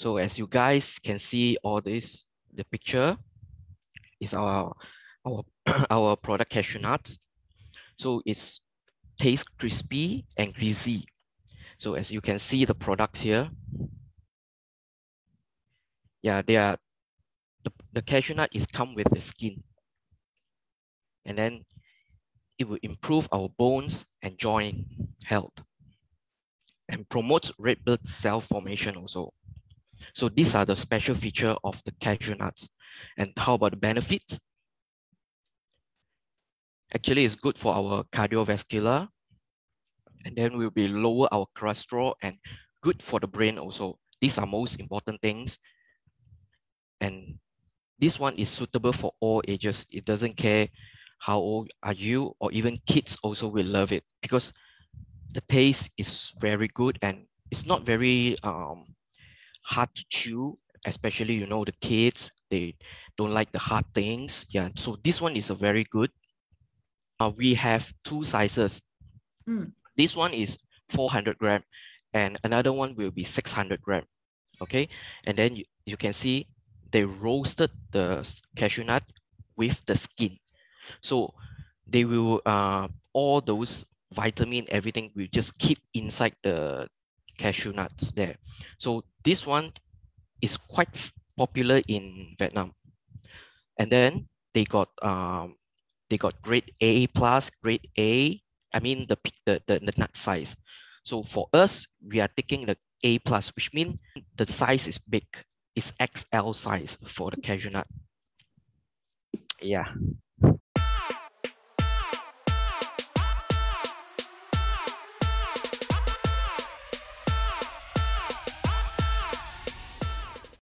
So as you guys can see, all this, the picture is our product cashew nut. So it's tastes crispy and greasy. So as you can see the product here, yeah, they are, the cashew nut is come with the skin. And then it will improve our bones and joint health and promotes red blood cell formation also. So these are the special feature of the cashew nuts. And how about the benefit? Actually, it's good for our cardiovascular, and then we'll be lower our cholesterol and good for the brain also. These are most important things. And this one is suitable for all ages. It doesn't care how old are you, or even kids also will love it because the taste is very good and it's not very hard to chew, especially, you know, the kids, they don't like the hard things. Yeah, so this one is a very good. We have two sizes. This one is 400 gram and another one will be 600 gram. Okay, and then you can see they roasted the cashew nut with the skin. So they will, all those vitamin, everything will just keep inside the cashew nut there. So this one is quite popular in Vietnam. And then they got grade A plus, grade A, I mean the nut size. So for us, we are taking the A plus, which means the size is big. It's XL size for the cashew nut. Yeah.